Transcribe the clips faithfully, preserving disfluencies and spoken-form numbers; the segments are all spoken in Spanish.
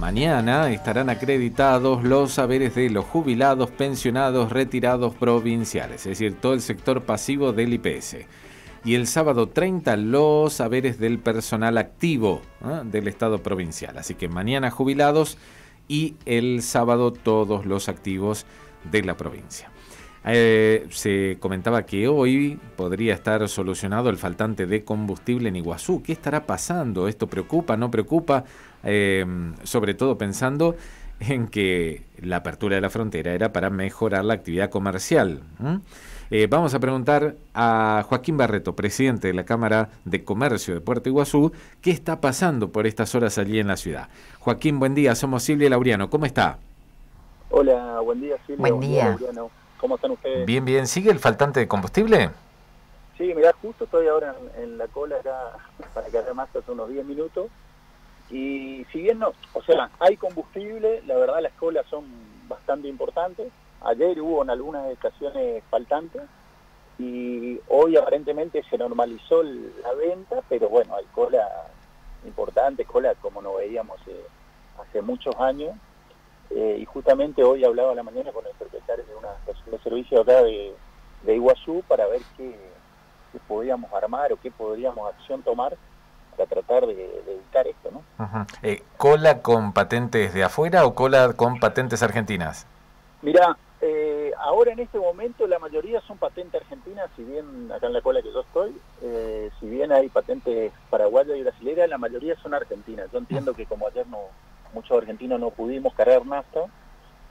Mañana estarán acreditados los saberes de los jubilados, pensionados, retirados provinciales, es decir, todo el sector pasivo del I P S. Y el sábado treinta los saberes del personal activo, ¿eh? del Estado provincial. Así que mañana jubilados y el sábado todos los activos de la provincia. Eh, se comentaba que hoy podría estar solucionado el faltante de combustible en Iguazú. ¿Qué estará pasando? ¿Esto preocupa? ¿No preocupa? Eh, sobre todo pensando en que la apertura de la frontera era para mejorar la actividad comercial. ¿Mm? Eh, vamos a preguntar a Joaquín Barreto, presidente de la Cámara de Comercio de Puerto Iguazú, qué está pasando por estas horas allí en la ciudad. Joaquín, buen día. Somos Silvia Lauriano. ¿Cómo está? Hola, buen día, Silvia. Buen día. Lauriano. ¿Cómo están ustedes? Bien, bien. ¿Sigue el faltante de combustible? Sí, mirá, justo estoy ahora en, en la cola acá para cargar más hace unos diez minutos. Y si bien no, o sea, hay combustible, la verdad las colas son bastante importantes. Ayer hubo en algunas estaciones faltantes y hoy aparentemente se normalizó la venta, pero bueno, hay colas importantes, colas como no veíamos eh, hace muchos años. Eh, y justamente hoy hablaba a la mañana con el secretario de una estación de servicio acá de, de Iguazú para ver qué, qué podíamos armar o qué podríamos acción tomar para tratar de, de evitar esto, ¿no? Uh-huh. eh, ¿Cola con patentes de afuera o cola con patentes argentinas? Mirá, eh, ahora en este momento la mayoría son patentes argentinas, si bien acá en la cola que yo estoy, eh, si bien hay patentes paraguayas y brasileras, la mayoría son argentinas. Yo entiendo que como ayer no... muchos argentinos no pudimos cargar nafta,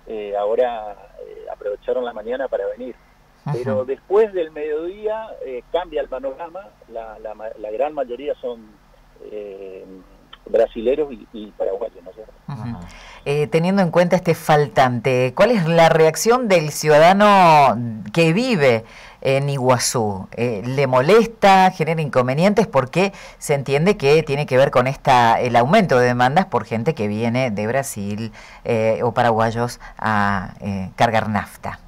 eh, ahora eh, aprovecharon la mañana para venir. Ajá. Pero después del mediodía eh, cambia el panorama, la, la, la gran mayoría son eh, brasileros y, y paraguayos, ¿no es cierto? Eh, teniendo en cuenta este faltante, ¿cuál es la reacción del ciudadano que vive en Iguazú? Eh, ¿Le molesta, genera inconvenientes? Porque se entiende que tiene que ver con esta el aumento de demandas por gente que viene de Brasil eh, o paraguayos a eh, cargar nafta.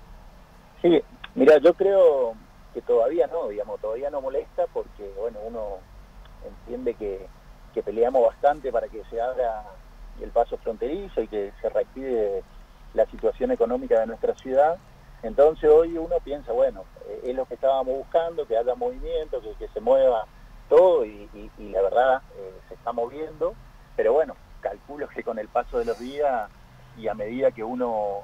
Sí, mira, yo creo que todavía no, digamos, todavía no molesta porque, bueno, uno entiende que, que peleamos bastante para que se abra el paso fronterizo y que se reactive la situación económica de nuestra ciudad. Entonces hoy uno piensa, bueno, es lo que estábamos buscando, que haya movimiento, que, que se mueva todo y, y, y la verdad eh, se está moviendo, pero bueno, calculo que con el paso de los días y a medida que uno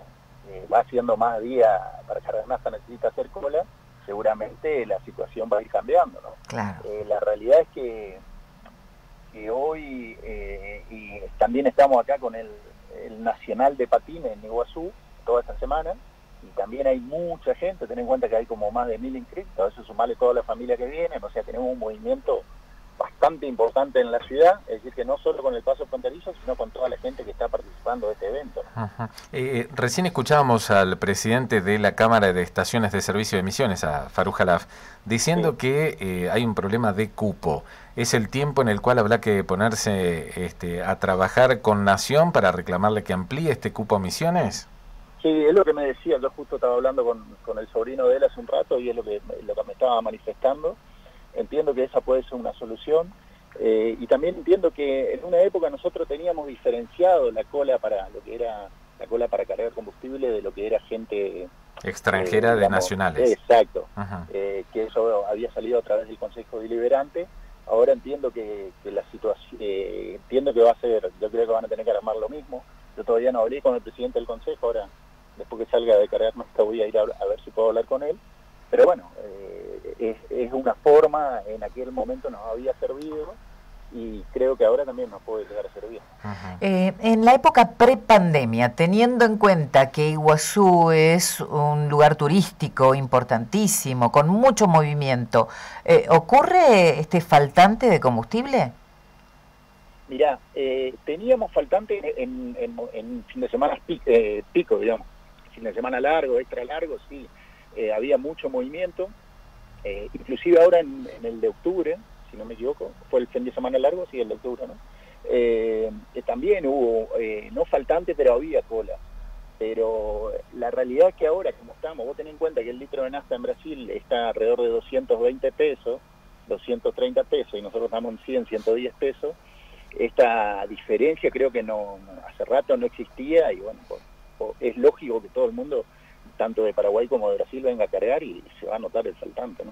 eh, va haciendo más días para cargar nafta, necesita hacer cola, seguramente la situación va a ir cambiando, ¿no? Claro. Eh, la realidad es que, que hoy eh, y también estamos acá con el, el Nacional de Patines en Iguazú toda esta semana. Y también hay mucha gente, ten en cuenta que hay como más de mil inscritos, a eso sumarle toda la familia que viene, o sea, tenemos un movimiento bastante importante en la ciudad, es decir, que no solo con el paso fronterizo, sino con toda la gente que está participando de este evento, ¿no? Ajá. Eh, recién escuchábamos al presidente de la Cámara de Estaciones de Servicio de Misiones, a Faru Jalaf, diciendo sí. que eh, hay un problema de cupo. Es el tiempo en el cual habrá que ponerse este, a trabajar con Nación para reclamarle que amplíe este cupo a Misiones. Sí, es lo que me decía, yo justo estaba hablando con, con el sobrino de él hace un rato y es lo que, lo que me estaba manifestando. Entiendo que esa puede ser una solución eh, y también entiendo que en una época nosotros teníamos diferenciado la cola para lo que era la cola para cargar combustible de lo que era gente extranjera eh, digamos, de nacionales. Exacto, eh, que eso había salido a través del Consejo Deliberante. Ahora entiendo que, que la situación, eh, entiendo que va a ser, yo creo que van a tener que armar lo mismo. Yo todavía no hablé con el presidente del Consejo ahora. Después que salga de cargar nafta voy a ir a, a ver si puedo hablar con él, pero bueno, eh, es, es una forma, en aquel momento nos había servido y creo que ahora también nos puede llegar a servir. Eh, en la época prepandemia, teniendo en cuenta que Iguazú es un lugar turístico importantísimo, con mucho movimiento, eh, ¿ocurre este faltante de combustible? Mirá, eh, teníamos faltante en, en, en fin de semana pico, eh, pico digamos. Fin de semana largo, extra largo, sí, eh, había mucho movimiento, eh, inclusive ahora en, en el de octubre, si no me equivoco, fue el fin de semana largo, sí, el de octubre, ¿no? Eh, eh, también hubo, eh, no faltante, pero había cola, pero la realidad es que ahora, como estamos, vos tenés en cuenta que el litro de nafta en Brasil está alrededor de doscientos veinte pesos, doscientos treinta pesos, y nosotros estamos en cien, ciento diez pesos, esta diferencia creo que no hace rato no existía, y bueno, por, por, es lógico que todo el mundo, tanto de Paraguay como de Brasil, venga a cargar y se va a notar el saltante, ¿no?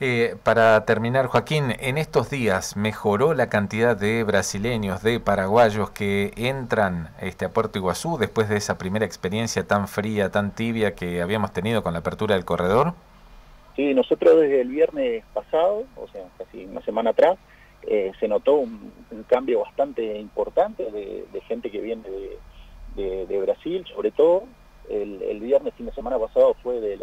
Eh, para terminar, Joaquín, en estos días mejoró la cantidad de brasileños, de paraguayos que entran este, a Puerto Iguazú después de esa primera experiencia tan fría, tan tibia que habíamos tenido con la apertura del corredor. Sí, nosotros desde el viernes pasado, o sea, casi una semana atrás, eh, se notó un, un cambio bastante importante de, de gente que viene de, de, de Brasil, sobre todo. El, el viernes, fin de semana pasado, fue de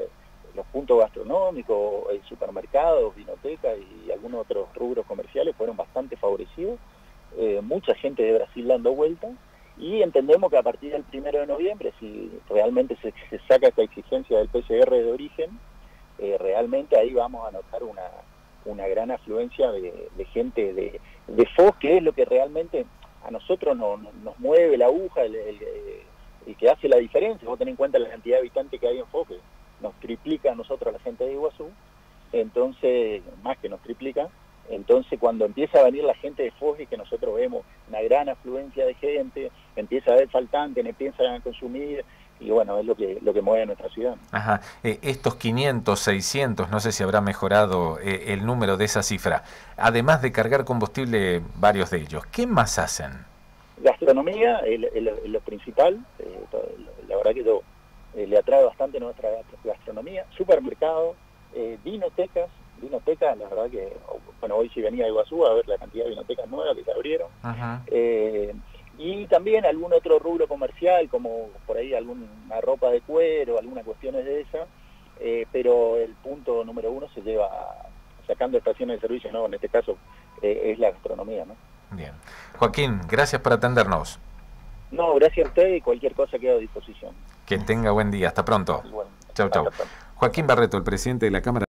los puntos gastronómicos, supermercados, vinotecas y algunos otros rubros comerciales fueron bastante favorecidos. Eh, mucha gente de Brasil dando vueltas, y entendemos que a partir del primero de noviembre, si realmente se, se saca esta exigencia del P C R de origen, eh, realmente ahí vamos a notar una, una gran afluencia de, de gente de, de Foz, que es lo que realmente a nosotros no, no, nos mueve la aguja, el, el y que hace la diferencia. Vos tenés en cuenta la cantidad de habitantes que hay en Foz, que nos triplica a nosotros a la gente de Iguazú, entonces, más que nos triplica, entonces cuando empieza a venir la gente de Foz y que nosotros vemos una gran afluencia de gente, empieza a haber faltantes, empiezan a consumir, y bueno, es lo que lo que mueve a nuestra ciudad. Ajá. Eh, estos quinientos, seiscientos, no sé si habrá mejorado eh, el número de esa cifra, además de cargar combustible varios de ellos, ¿qué más hacen? Gastronomía es lo principal, eh, la verdad que yo, eh, le atrae bastante nuestra gastronomía, supermercados, eh, vinotecas, vinotecas, la verdad que, bueno, hoy sí venía de Iguazú a ver la cantidad de vinotecas nuevas que se abrieron, eh, y también algún otro rubro comercial, como por ahí alguna ropa de cuero, algunas cuestiones de esas, eh, pero el punto número uno se lleva, sacando estaciones de servicio, ¿no? En este caso eh, es la gastronomía, ¿no? Bien. Joaquín, gracias por atendernos. No, gracias a usted, y cualquier cosa queda a disposición. Que tenga buen día. Hasta pronto. Bueno, chau, chau. Hasta pronto. Joaquín Barreto, el presidente de la Cámara.